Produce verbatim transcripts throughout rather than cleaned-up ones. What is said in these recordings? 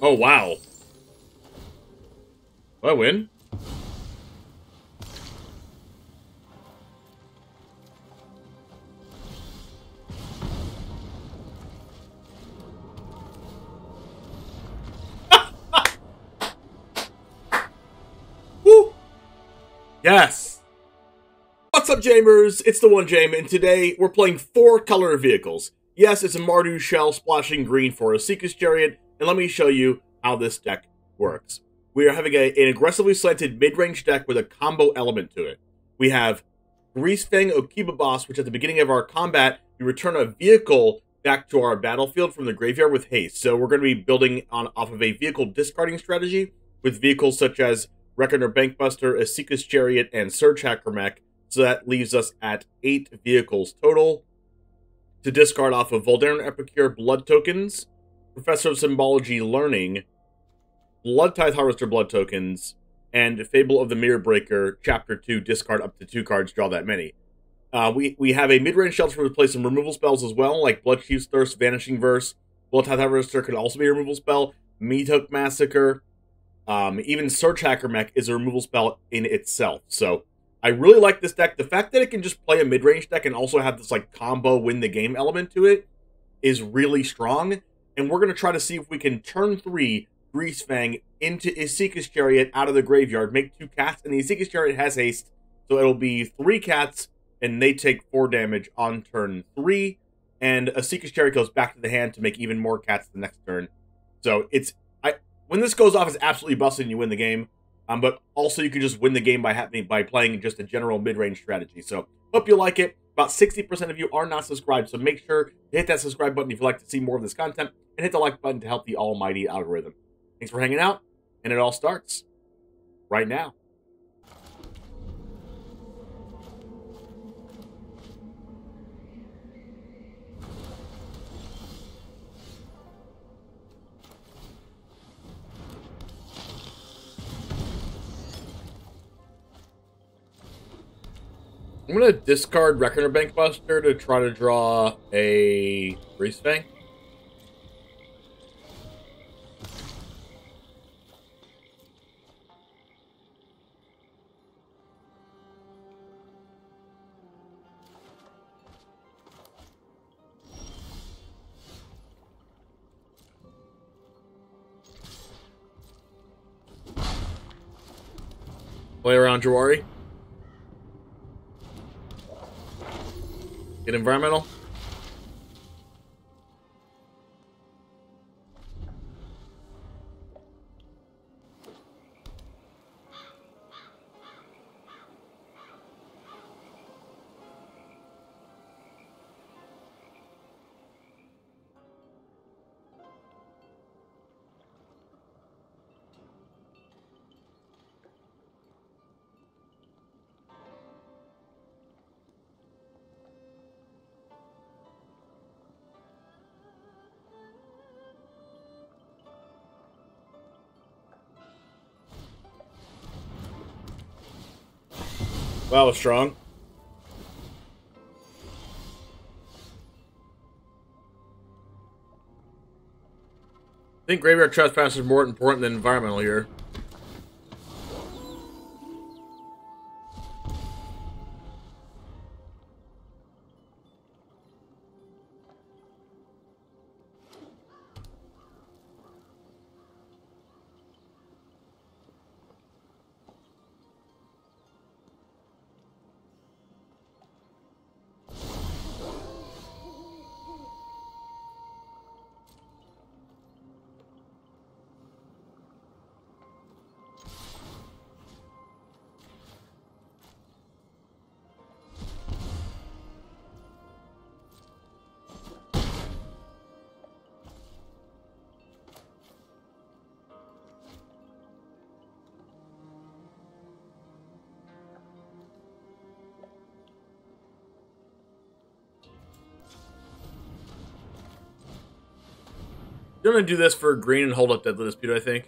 Oh, wow. Do I win? Woo! Yes! What's up, Jamers? It's the one Jame, and today we're playing four color vehicles. Yes, it's a Mardu shell splashing green for Esika's Chariot, and let me show you how this deck works. We are having a, an aggressively slanted mid-range deck with a combo element to it. We have Greasefang, Okiba Boss, which at the beginning of our combat, we return a vehicle back to our battlefield from the graveyard with haste. So we're going to be building on off of a vehicle discarding strategy with vehicles such as Reckoner Bankbuster, Esika's Chariot, and Surge Hacker Mech. So that leaves us at eight vehicles total to discard off of Voldaren Epicure blood tokens, Professor of Symbology learning, Blood Tithe Harvester blood tokens, and Fable of the Mirror-Breaker, Chapter two, discard up to two cards, draw that many. Uh, we, we have a mid-range shelter to play some removal spells as well, like Bloodchief's Thirst, Vanishing Verse. Blood Tithe Harvester could also be a removal spell, Meathook Massacre, um, even Surge Hacker Mech is a removal spell in itself, so I really like this deck. The fact that it can just play a mid-range deck and also have this like combo win-the-game element to it is really strong. And we're going to try to see if we can turn three Greasefang into Esika's Chariot out of the graveyard, make two cats, and the Esika's Chariot has haste. So it'll be three cats, and they take four damage on turn three. And Esika's Chariot goes back to the hand to make even more cats the next turn. So it's I when this goes off, it's absolutely busted and you win the game. Um, but also you can just win the game by happening by playing just a general mid-range strategy. So hope you like it. About sixty percent of you are not subscribed, so make sure to hit that subscribe button if you'd like to see more of this content, and hit the like button to help the almighty algorithm. Thanks for hanging out, and it all starts right now. I'm going to discard Reckoner Bankbuster to try to draw a Greasefang. Play around Jwari. Get environmental. Wow, that was strong. I think Graveyard Trespasser is more important than environmental here. I'm going to do this for green and hold up Deadly Dispute, I think.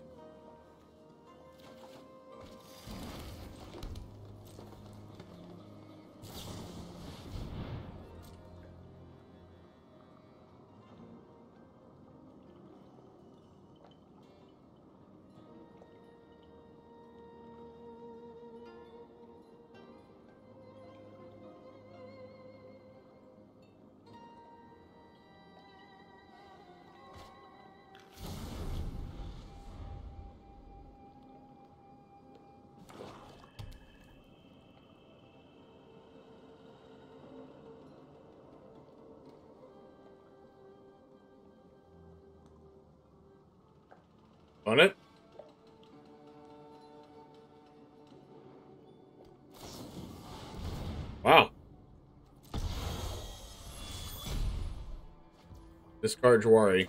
on it. Wow. Discard Jwari.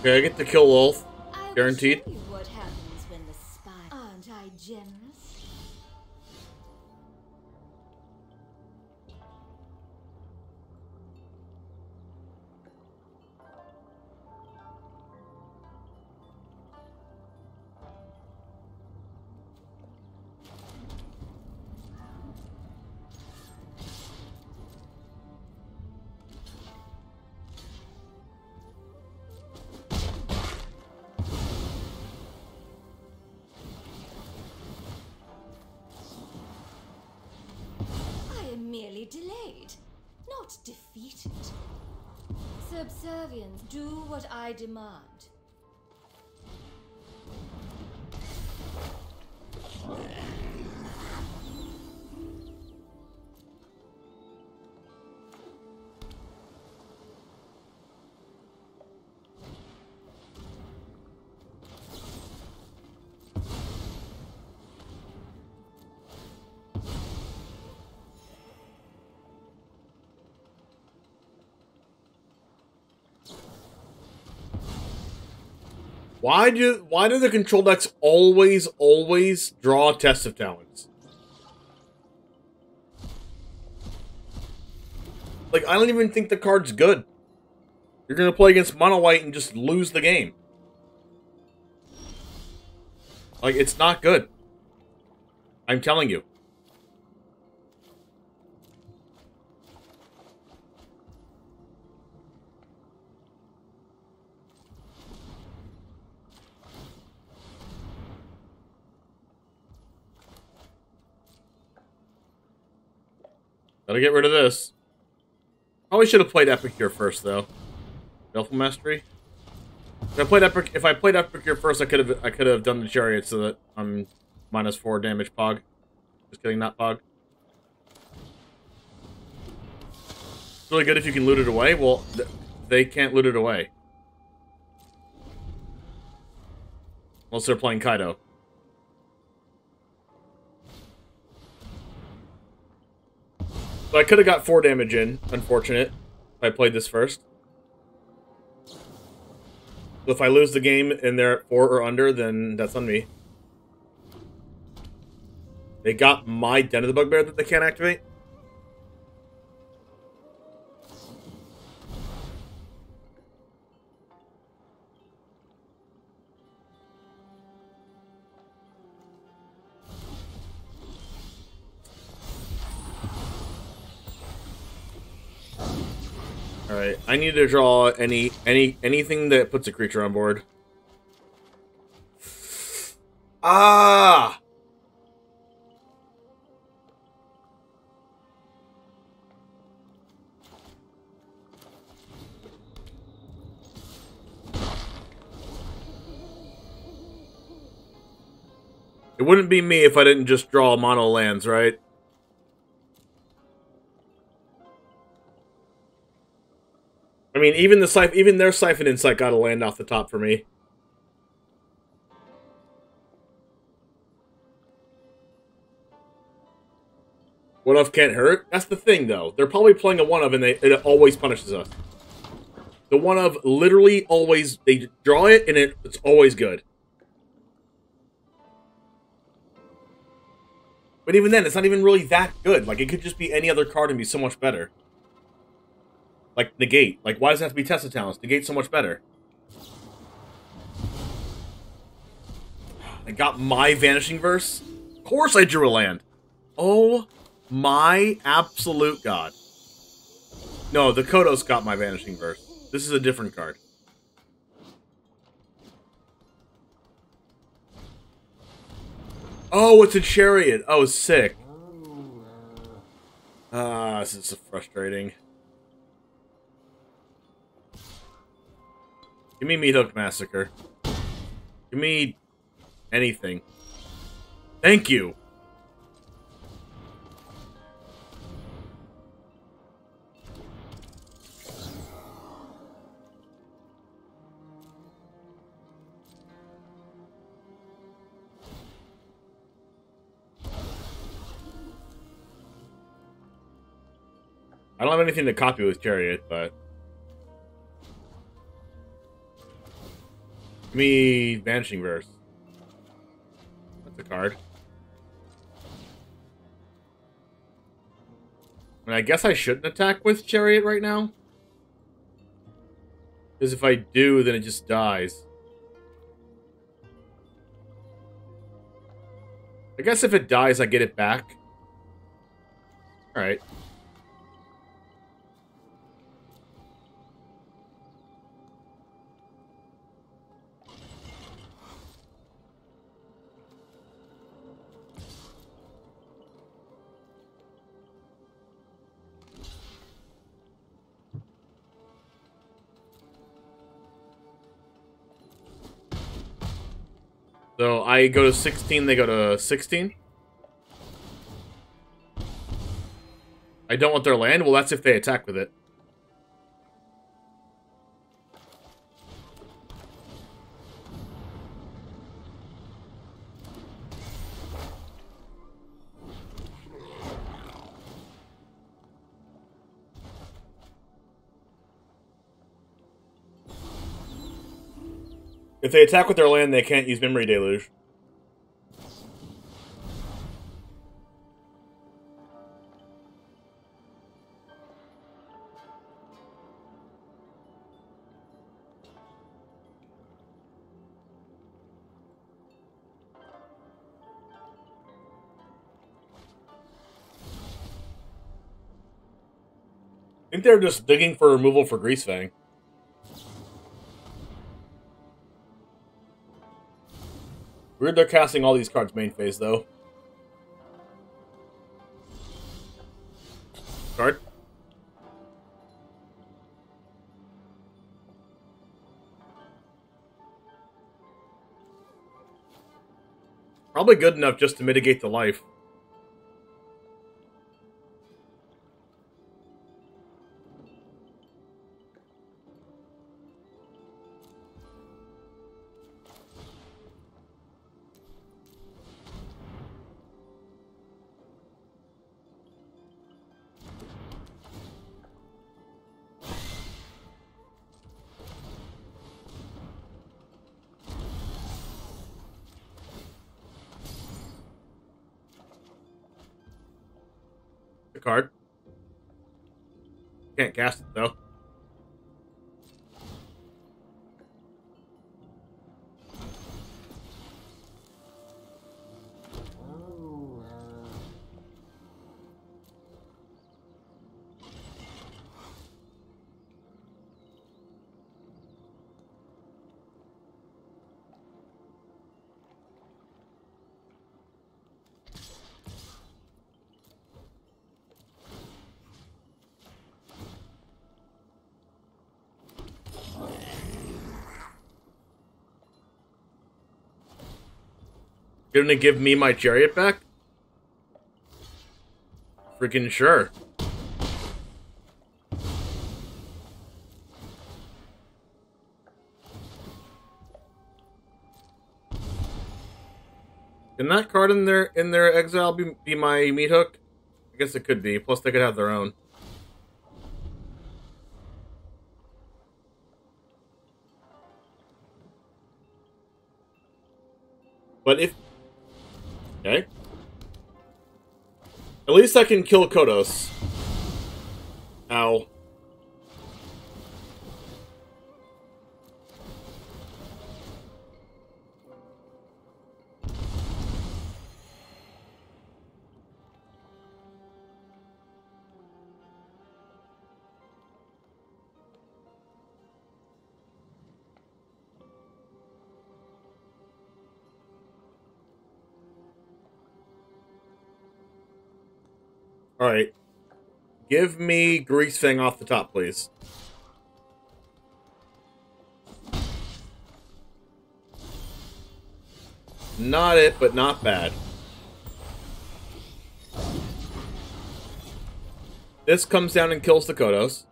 Okay, I get to kill Wolf, guaranteed. I will show you what happens when the spy... Aren't I generous? Defeated. Subservience, do what I demand. Why do why do the control decks always, always draw Test of Talents? Like, I don't even think the card's good. You're gonna play against Mono White and just lose the game. Like, it's not good. I'm telling you. Gotta get rid of this. Probably should have played Epicure first, though. Elemental Mastery. If I played Epic, if I played Epicure first, I could have I could have done the Chariot so that I'm minus four damage Pog. Just kidding, not Pog. It's really good if you can loot it away. Well, th they can't loot it away unless they're playing Kaido. So I could have got four damage in, unfortunate, if I played this first. If I lose the game and they're at four or under, then that's on me. They got my Den of the Bugbear that they can't activate. Alright, I need to draw any any anything that puts a creature on board. Ah! It wouldn't be me if I didn't just draw mono lands, right? I mean, even the Siph even their Siphon Insight got a land off the top for me. One of can't hurt. That's the thing, though. They're probably playing a one of, and they it always punishes us. The one of literally always they draw it, and it, it's always good. But even then, it's not even really that good. Like, it could just be any other card and be so much better. Like, Negate. Like, why does it have to be Test of Talents? Negate's so much better. I got my Vanishing Verse. Of course I drew a land. Oh, my absolute god. No, the Kodos got my Vanishing Verse. This is a different card. Oh, it's a Chariot. Oh, sick. Ah, this is so frustrating. Give me Meathook Massacre. Give me anything. Thank you! I don't have anything to copy with Chariot, but... Give me Vanishing Verse. That's a card. I mean, I guess I shouldn't attack with Chariot right now. Because if I do, then it just dies. I guess if it dies, I get it back. Alright. So I go to sixteen, they go to sixteen. I don't want their land? Well, that's if they attack with it. If they attack with their land, they can't use Memory Deluge. I think they're just digging for removal for Greasefang. Weird they're casting all these cards main phase, though. Card. Probably good enough just to mitigate the life. Card. Can't cast it, though. You're gonna give me my Chariot back? Freaking sure. Can that card in their in their exile be, be my Meathook? I guess it could be. Plus, they could have their own. But if okay. At least I can kill Kodos. Ow. Alright, Give me Greasefang off the top, please. Not it, but not bad. This comes down and kills the Kodos.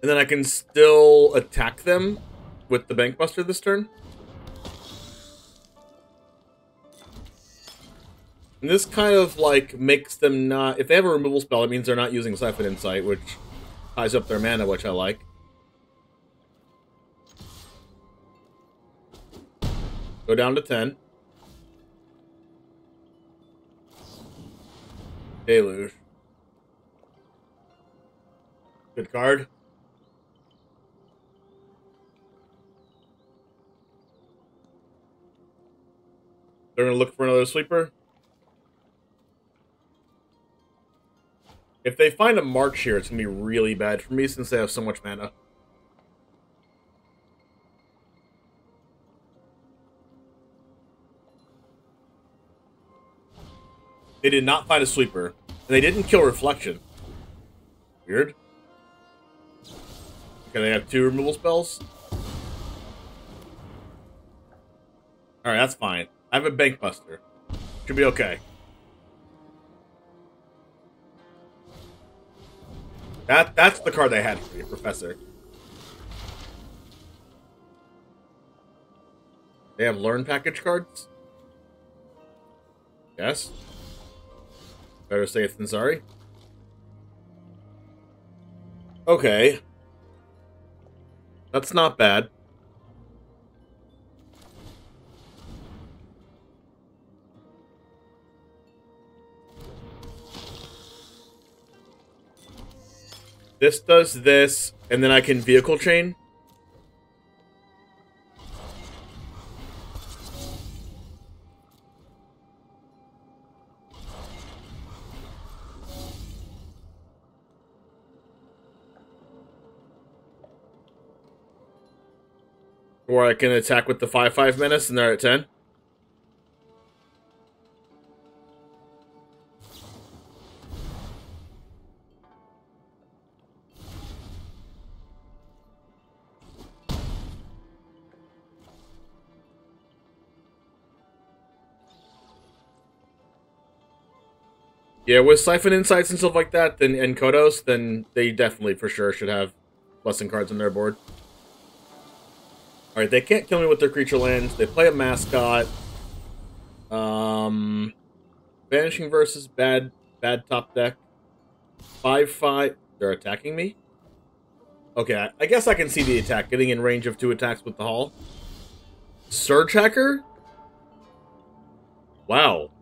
And then I can still attack them with the Bankbuster this turn. And this kind of, like, makes them not... If they have a removal spell, it means they're not using Siphon Insight, which ties up their mana, which I like. Go down to ten. Deluge. Good card. They're going to look for another sweeper. If they find a march here, it's going to be really bad for me since they have so much mana. They did not find a sweeper. And they didn't kill Reflection. Weird. Okay, they have two removal spells. Alright, that's fine. I have a Bankbuster. Should be okay. That, that's the card they had for you, Professor. They have learn package cards? Yes. Better safe than sorry. Okay. That's not bad. This does this, and then I can vehicle chain. Or I can attack with the five five menace, and they're at ten. Yeah, with Siphon Insights and stuff like that, then and Kodos, then they definitely for sure should have lesson cards on their board. Alright, they can't kill me with their creature lands. They play a mascot. Um Vanishing Verse is bad bad top deck. Five five they're attacking me. Okay, I, I guess I can see the attack, getting in range of two attacks with the Hall. Surge Hacker? Wow.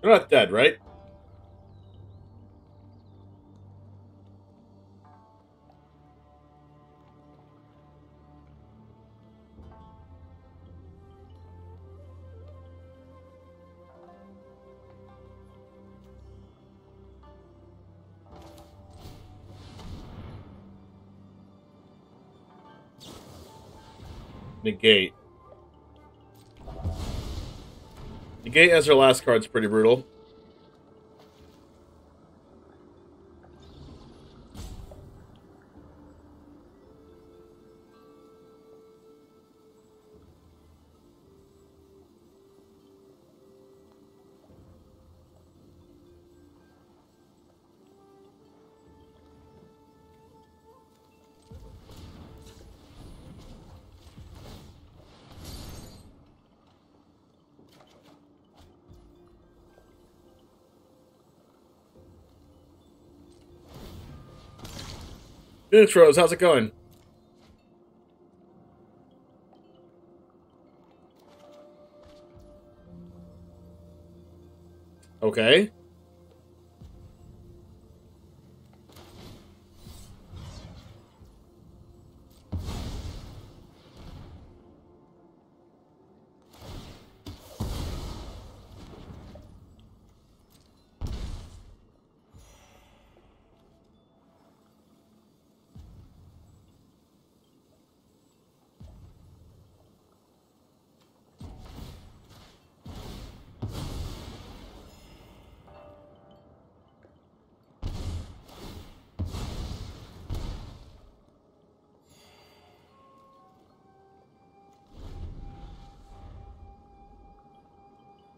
They're not dead, right? Negate. Negate as her last card's pretty brutal. Phoenix Rose, how's it going? Okay.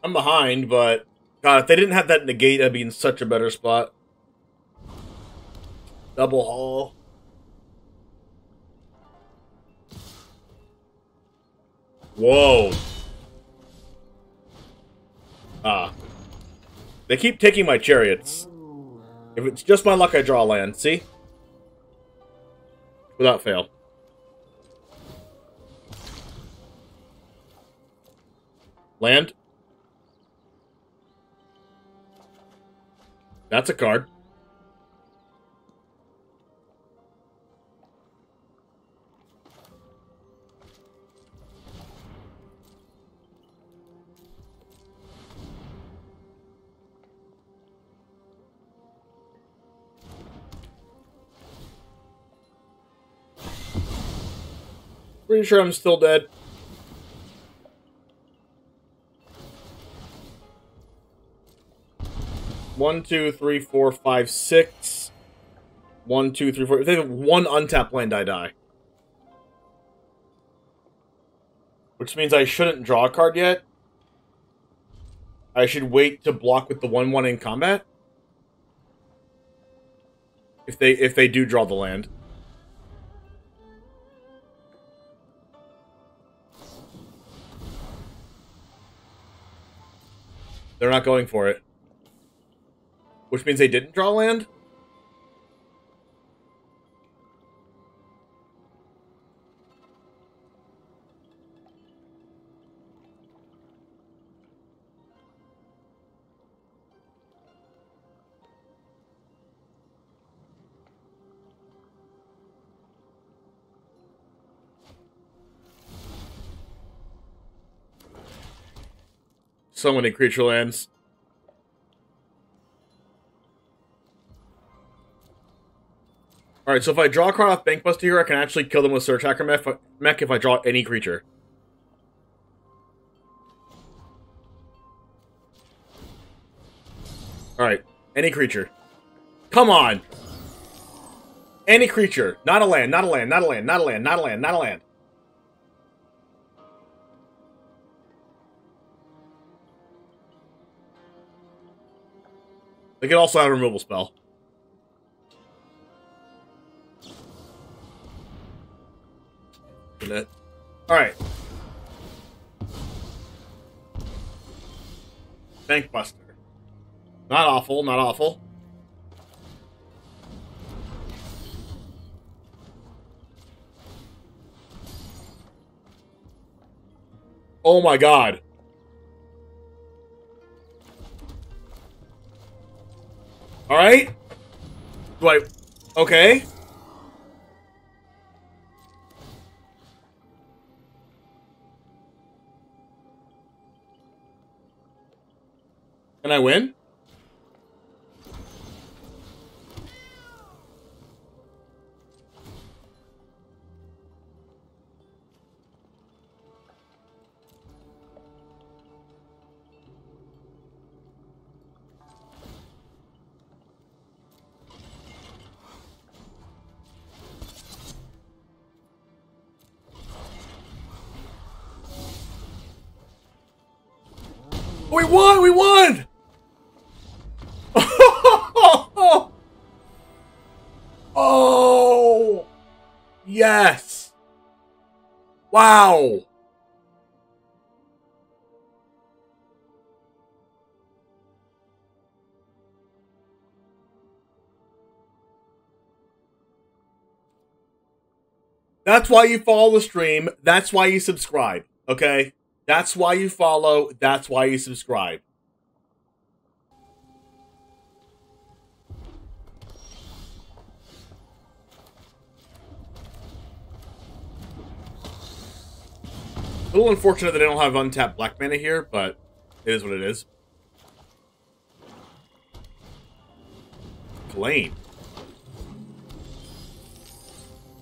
I'm behind, but God, if they didn't have that negate, I'd be in such a better spot. Double haul. Whoa. Ah. They keep taking my chariots. If it's just my luck, I draw land. See? Without fail. Land. That's a card. Pretty sure I'm still dead. One, two, three, four, five, six. One, two, three, four. If they have one untapped land, I die. Which means I shouldn't draw a card yet. I should wait to block with the one one in combat. If they if they do draw the land. They're not going for it. Which means they didn't draw land? So many creature lands. Alright, so if I draw a card off Bankbuster here, I can actually kill them with Surge Hacker Mech if I draw any creature. Alright, any creature. Come on! Any creature. Not a land, not a land, not a land, not a land, not a land, not a land. They can also have a removal spell. All right. Bankbuster. Not awful, not awful. Oh my God. All right. Do I... Okay. Can I win? We won! We won! Oh! Yes! Wow! That's why you follow the stream. That's why you subscribe. Okay? That's why you follow. That's why you subscribe. A little unfortunate that I don't have untapped black mana here, but it is what it is. Flame.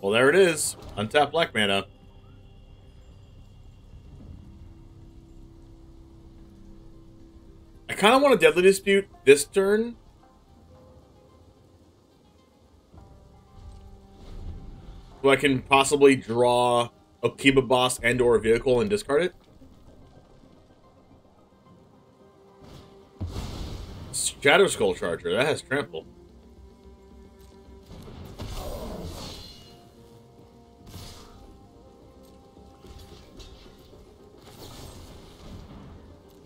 Well, there it is. Untapped black mana. I kind of want to Deadly Dispute this turn. So I can possibly draw Okiba Boss and or a vehicle and discard it. Shatter Skull Charger. That has trample.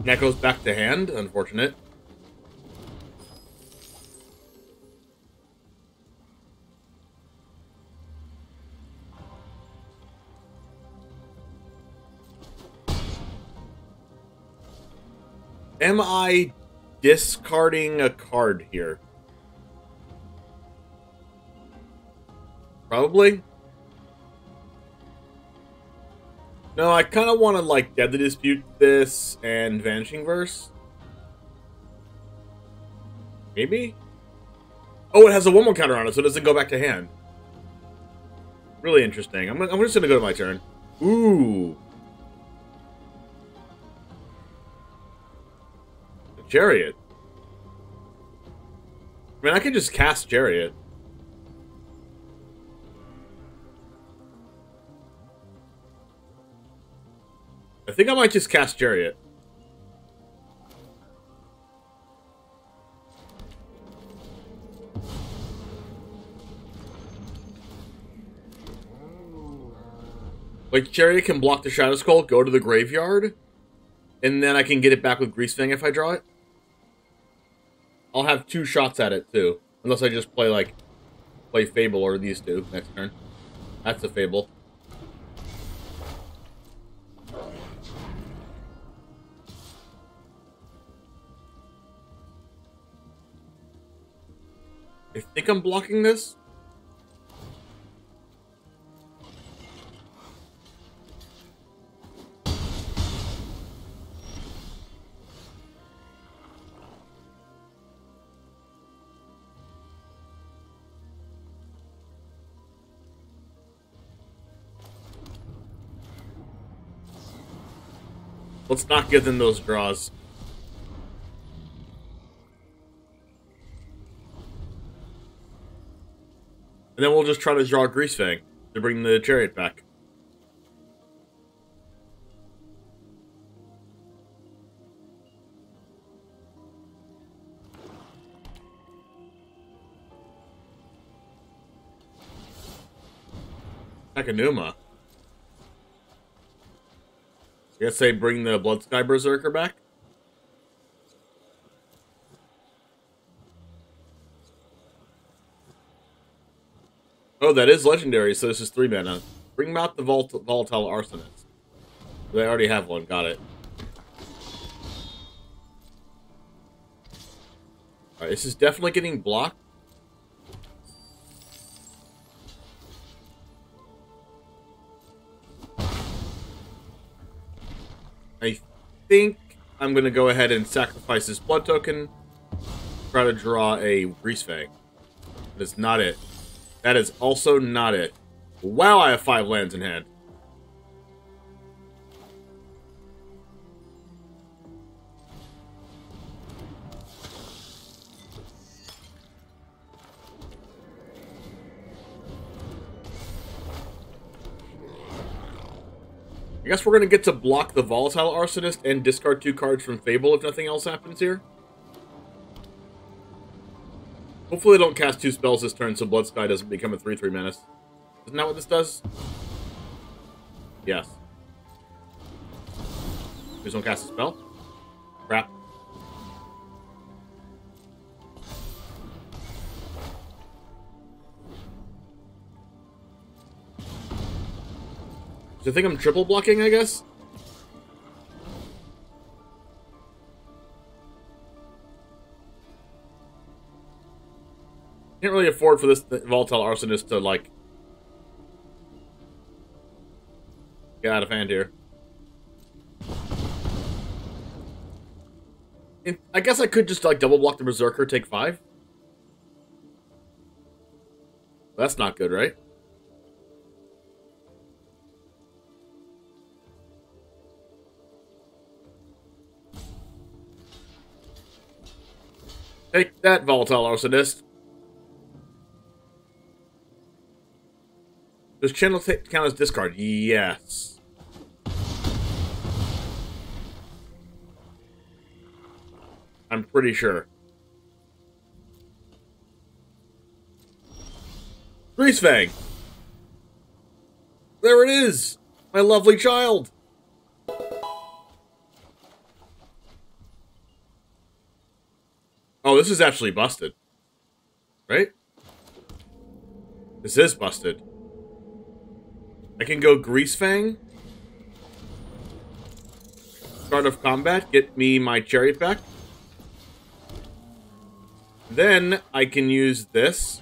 That goes back to hand. Unfortunate. Am I discarding a card here? Probably. No, I kind of want to, like, Deadly Dispute this and Vanishing Verse. Maybe? Oh, it has a one more counter on it, so it doesn't go back to hand. Really interesting. I'm, I'm just going to go to my turn. Ooh. Chariot. I mean, I could just cast Chariot. I think I might just cast Chariot. Like, Chariot can block the Shadow Skull, go to the graveyard, and then I can get it back with Greasefang if I draw it. I'll have two shots at it, too. Unless I just play, like, play Fable or these two next turn. That's a Fable. I think I'm blocking this. Let's not give them those draws. And then we'll just try to draw Greasefang to bring the Chariot back. Takanuma. I guess they bring the Bloodsky Berserker back. Oh, that is legendary, so this is three mana. Bring out the Vol Volatile Arsonist. They already have one, got it. Alright, this is definitely getting blocked. I think I'm going to go ahead and sacrifice this blood token. Try to draw a Greasefang. That is not it. That is also not it. Wow, I have five lands in hand. I guess we're going to get to block the Volatile Arsonist and discard two cards from Fable if nothing else happens here. Hopefully they don't cast two spells this turn so Bloodsky doesn't become a three three menace. Isn't that what this does? Yes. Please don't cast a spell. Crap. Do you think I'm triple blocking, I guess? Can't really afford for this Volatile Arsonist to, like, get out of hand here. And I guess I could just, like, double block the Berserker, take five. That's not good, right? Take that, Volatile Arsonist. Does channel count as discard? Yes. I'm pretty sure. Greasefang! There it is! My lovely child! Oh, this is actually busted. Right? This is busted. I can go Greasefang. Start of combat, get me my chariot back. Then I can use this.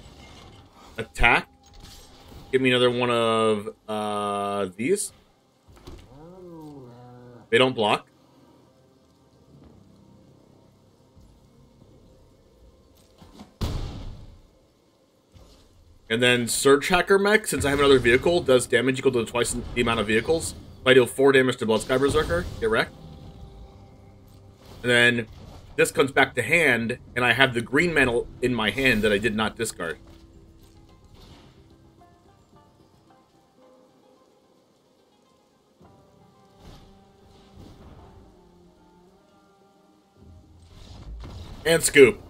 Attack. Give me another one of uh, these. They don't block. And then Surge Hacker Mech, since I have another vehicle, does damage equal to twice the amount of vehicles. If I deal four damage to Bloodsky Berserker, get wrecked. And then this comes back to hand, and I have the green mantle in my hand that I did not discard. And scoop.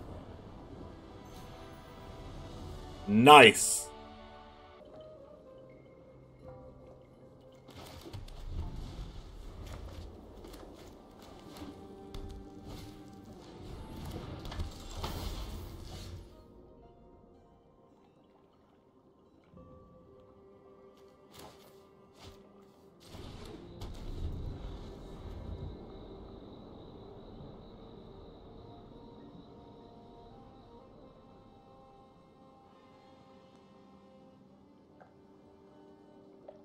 Nice.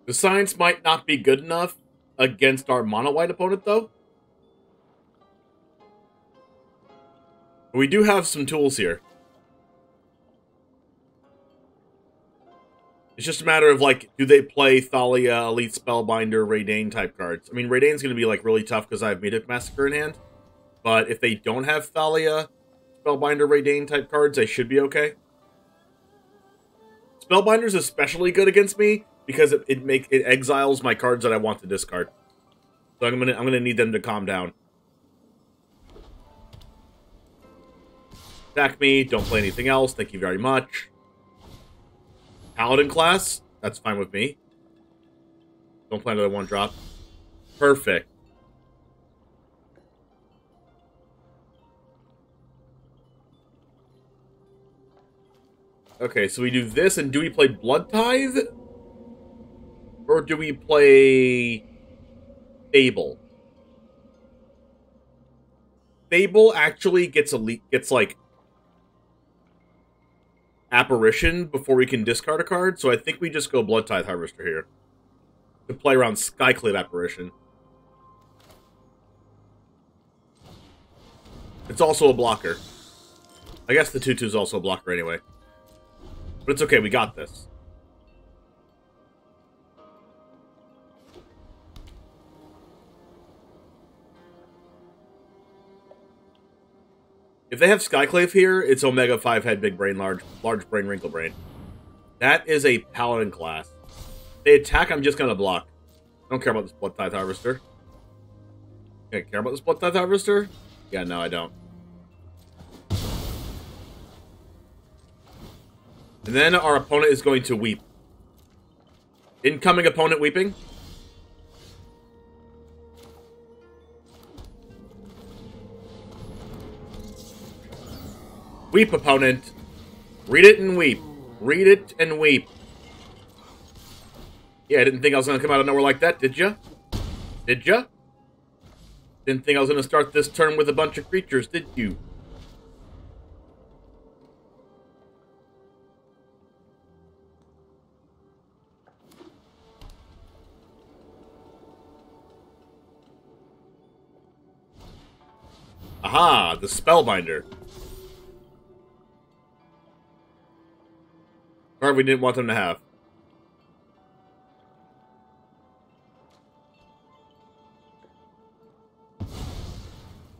The science might not be good enough against our Mono White opponent, though. We do have some tools here. It's just a matter of, like, do they play Thalia, Elite Spellbinder, Raidane type cards? I mean, Raidane's going to be, like, really tough because I have Meathook Massacre in hand. But if they don't have Thalia, Spellbinder, Raidane type cards, they should be okay. Spellbinder's especially good against me, because it, it make it exiles my cards that I want to discard, so I'm gonna I'm gonna need them to calm down. Attack me! Don't play anything else. Thank you very much. Paladin class, that's fine with me. Don't play another one drop. Perfect. Okay, so we do this, and do we play Blood Tithe? Or do we play Fable? Fable actually gets elite, gets like Apparition before we can discard a card, so I think we just go Blood Tithe Harvester here to play around Skyclave Apparition. It's also a blocker. I guess the two two is also a blocker anyway, but it's okay. We got this. If they have Skyclave here, it's Omega Five Head, Big Brain, Large, Large Brain, Wrinkle Brain. That is a Paladin class. If they attack, I'm just gonna block. I don't care about this Blood Tithe Harvester. I care about this Blood Tithe Harvester? Yeah, no, I don't. And then our opponent is going to weep. Incoming opponent weeping. Weep, opponent. Read it and weep. Read it and weep. Yeah, I didn't think I was going to come out of nowhere like that, did ya? Did ya? Didn't think I was going to start this turn with a bunch of creatures, did you? Aha, the Spellbinder. Card we didn't want them to have.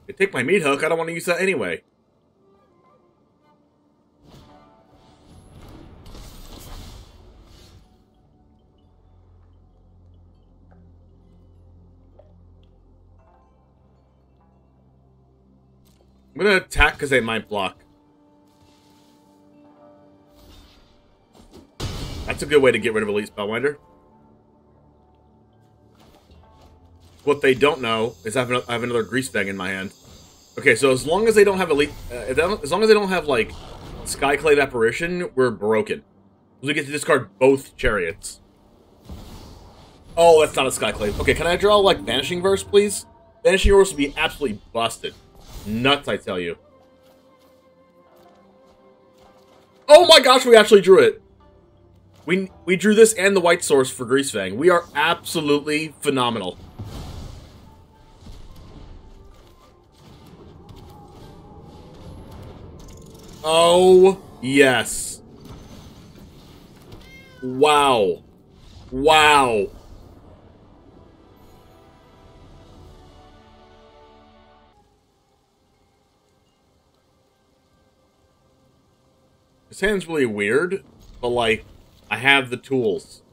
They take my meat hook, I don't want to use that anyway. I'm gonna attack because they might block. That's a good way to get rid of Elite Spellbinder. What they don't know is I have, I have another Greasefang in my hand. Okay, so as long as they don't have Elite... Uh, as long as they don't have, like, Skyclave Apparition, we're broken. We get to discard both Chariots. Oh, that's not a Skyclave. Okay, can I draw, like, Vanishing Verse, please? Vanishing Verse would be absolutely busted. Nuts, I tell you. Oh my gosh, we actually drew it! We we drew this and the white source for Greasefang. We are absolutely phenomenal. Oh, yes. Wow. Wow. This hand's really weird, but, like, I have the tools.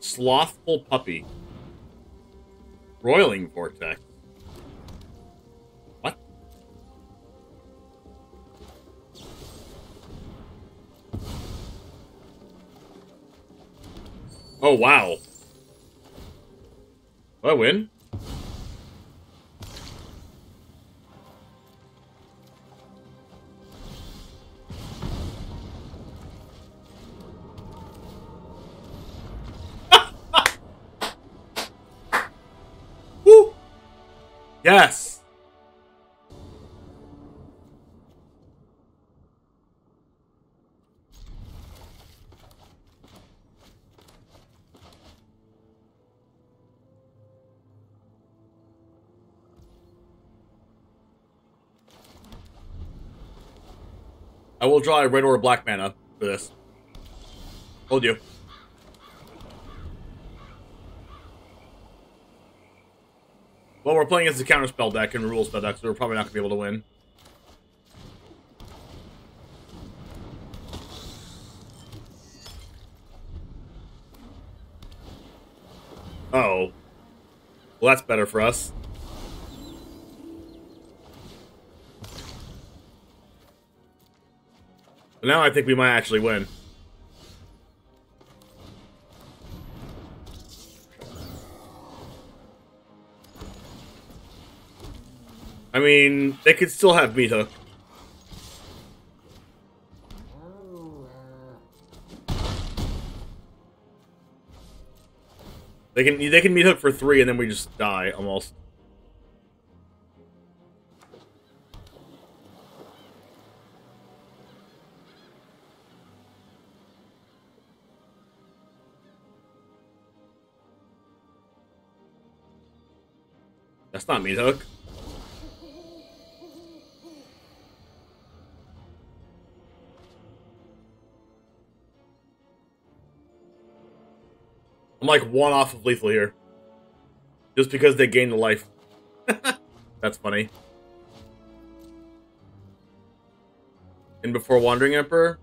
Slothful Puppy. Roiling Vortex. What? Oh, wow. Do I win? Yes! I will draw a red or a black mana for this. Hold you. Well, we're playing as the counterspell deck and rule spell deck, so we're probably not going to be able to win. Uh-oh. Well, that's better for us. But now I think we might actually win. I mean, they could still have Meathook. They can they can Meathook for three, and then we just die almost. That's not Meathook. I'm like one off of lethal here. Just because they gained a life. That's funny. And before Wandering Emperor?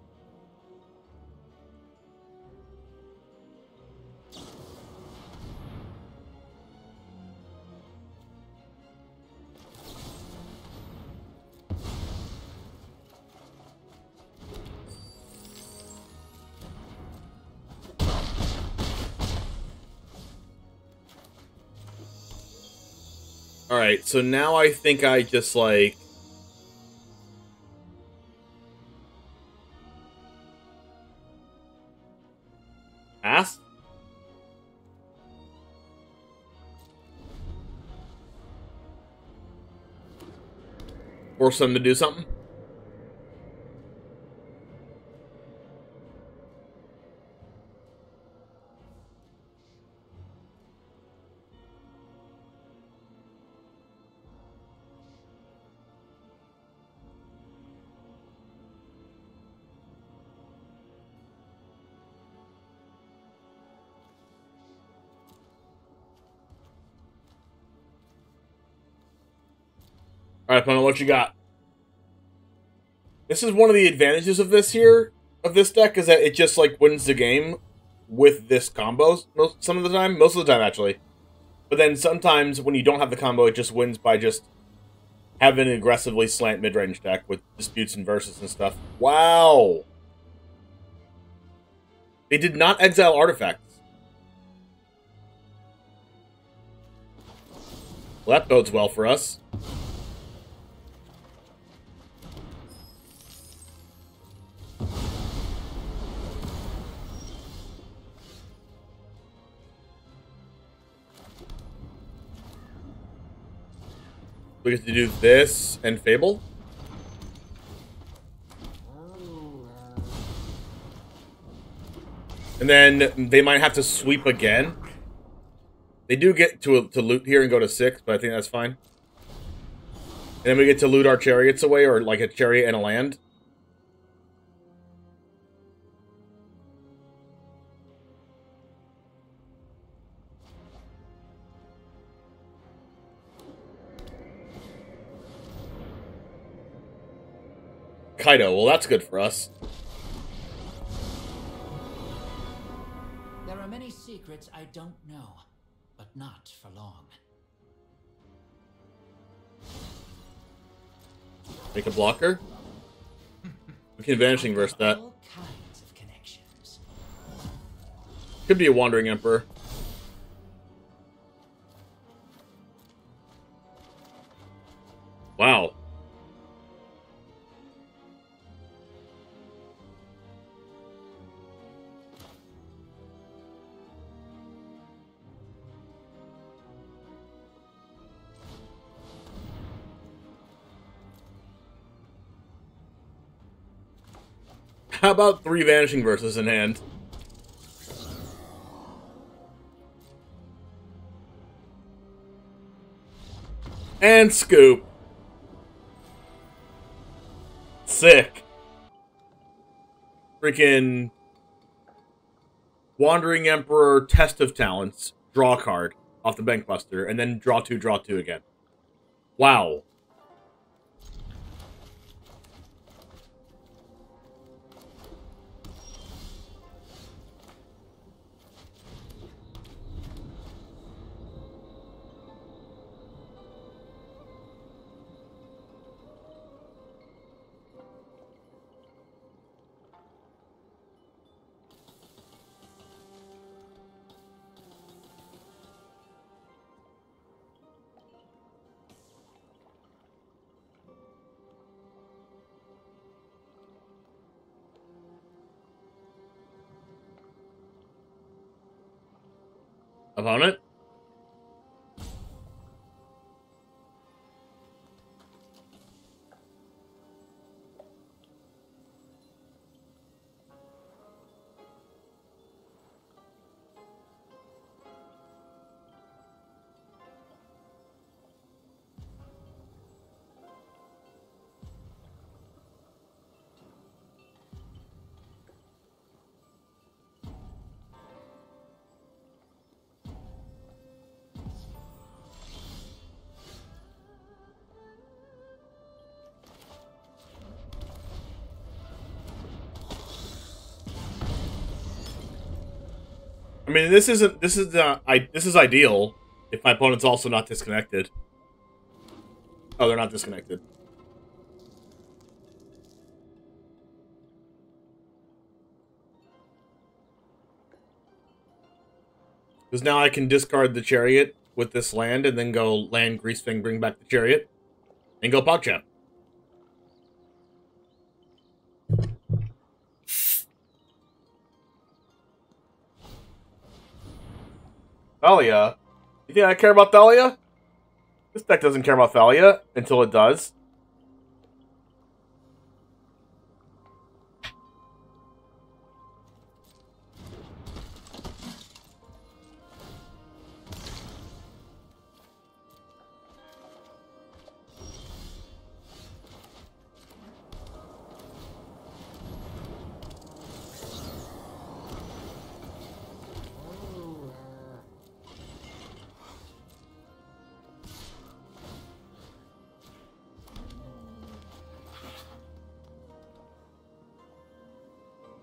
Alright, so now I think I just, like... Pass? Force them to do something? Alright, Pono, what you got? This is one of the advantages of this here, of this deck, is that it just, like, wins the game with this combo most, some of the time. Most of the time, actually. But then sometimes, when you don't have the combo, it just wins by just having an aggressively slant mid-range deck with disputes and verses and stuff. Wow! They did not exile artifacts. Well, that bodes well for us. We get to do this and Fable. And then they might have to sweep again. They do get to, to loot here and go to six, but I think that's fine. And then we get to loot our chariots away, or like a chariot and a land. Kaido, well, that's good for us. There are many secrets I don't know, but not for long. Make a blocker? We can Vanishing Verse that. All kinds of connections. Could be a Wandering Emperor. Wow. How about three Vanishing Verses in hand? And scoop. Sick. Freaking Wandering Emperor, Test of Talents, draw a card off the Bankbuster, and then draw two, draw two again. Wow. Opponent? I mean, this isn't. This is uh, I. This is ideal if my opponent's also not disconnected. Oh, they're not disconnected. Because now I can discard the chariot with this land, and then go land Greasefang, bring back the chariot, and go Pogchamp. Thalia? You think I care about Thalia? This deck doesn't care about Thalia until it does.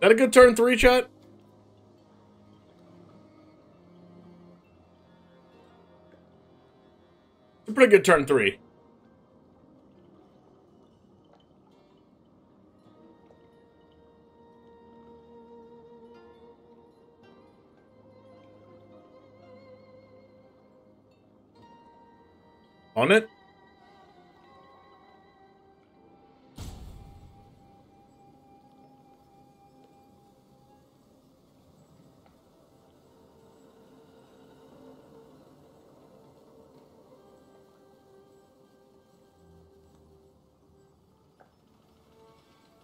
Had a good turn three, chat? It's a pretty good turn three. On it?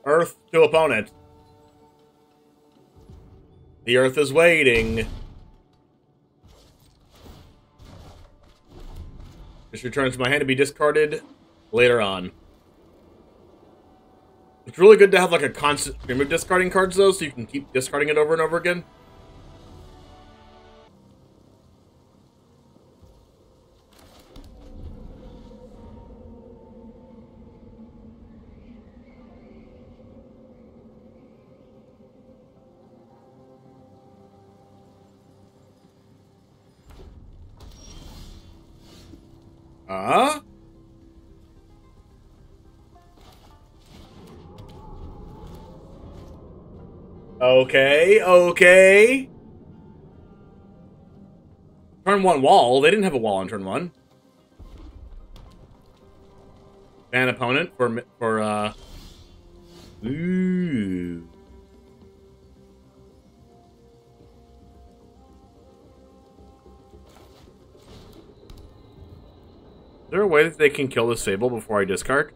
Earth to opponent. The Earth is waiting. This returns to my hand to be discarded later on. It's really good to have like a constant stream of discarding cards though, so you can keep discarding it over and over again. Uh-huh. Okay, okay. Turn one wall. They didn't have a wall on turn one. Ban opponent for, for, uh... Ooh. Is there a way that they can kill this Fable before I discard?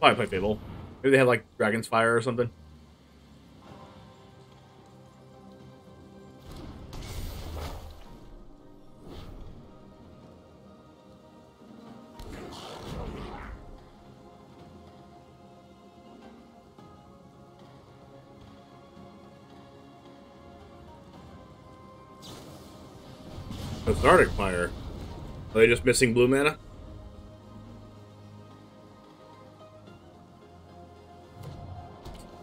Why play Fable? Maybe they have like Dragon's Fire or something. Cathartic Fire. Are they just missing blue mana?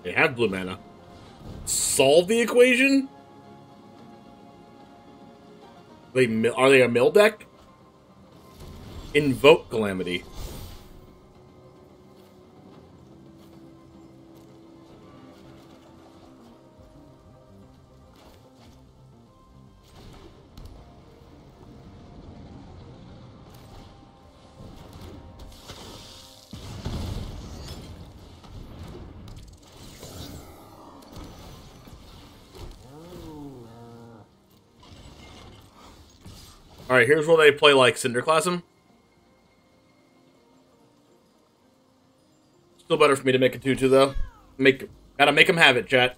They have blue mana. Solve the equation? They are they a mill deck? Invoke Calamity. Alright, here's where they play, like, Cinderclasm. Still better for me to make a two two, though. Make, gotta make them have it, chat.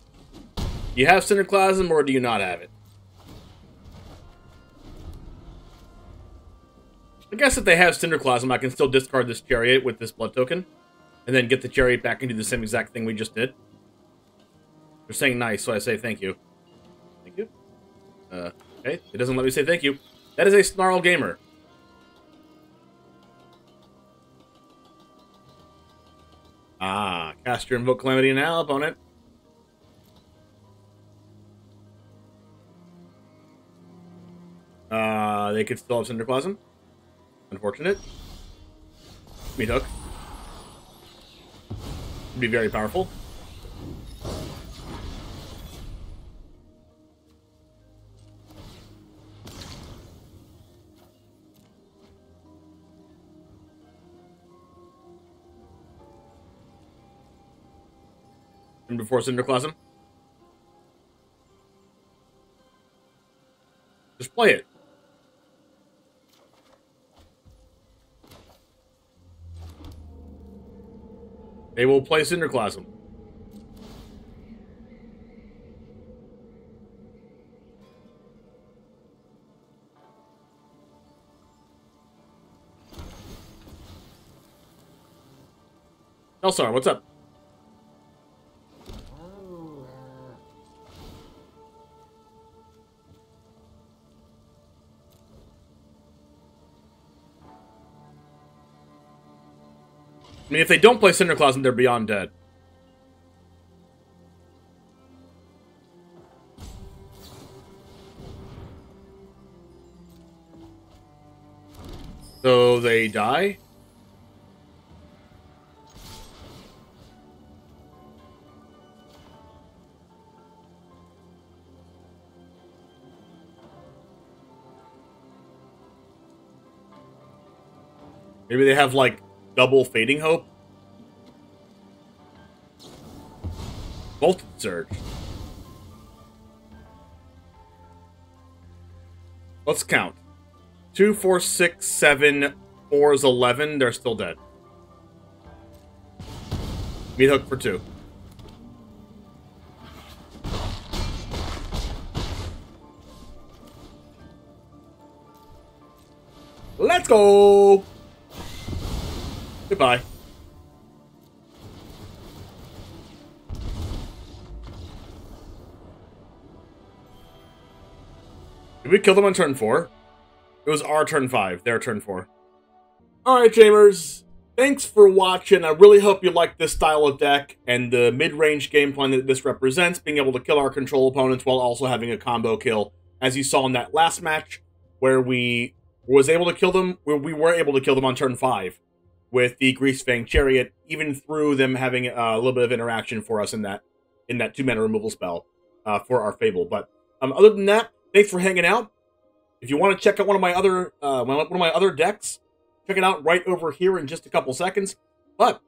Do you have Cinderclasm, or do you not have it? I guess if they have Cinderclasm, I can still discard this Chariot with this Blood token, and then get the Chariot back and do the same exact thing we just did. They're saying nice, so I say thank you. Thank you? Uh, okay, it doesn't let me say thank you. That is a Snarl Gamer. Ah, cast your Invoke Calamity now, opponent. Uh, they could still have Cinderclasm. Unfortunate. Meathook. Would be very powerful. Before Cinderclasm. Just play it. They will play Cinderclasm. Elsar, what's up? I mean, if they don't play Cinderclasm, they're beyond dead. So they die? Maybe they have, like, double Fading Hope? Bolted Surge. Let's count. Two, four, six, seven, four is eleven. They're still dead. Meat hook for two. Let's go! Goodbye. Did we kill them on turn four? It was our turn five, their turn four. Alright, Jamers. Thanks for watching. I really hope you liked this style of deck and the mid-range game plan that this represents, being able to kill our control opponents while also having a combo kill, as you saw in that last match where we was able to kill them, where we were able to kill them on turn five with the Greasefang Chariot, even through them having a little bit of interaction for us in that in that two-mana removal spell uh, for our Fable. But um, other than that, thanks for hanging out. If you want to check out one of my other uh, one of my other decks, check it out right over here in just a couple seconds. But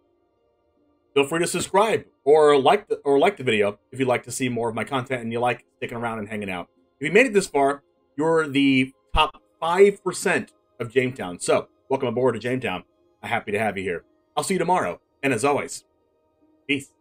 feel free to subscribe or like the, or like the video if you'd like to see more of my content and you like sticking around and hanging out. If you made it this far, you're the top five percent of Jametown. So welcome aboard to Jametown. I'm happy to have you here. I'll see you tomorrow, and as always, peace.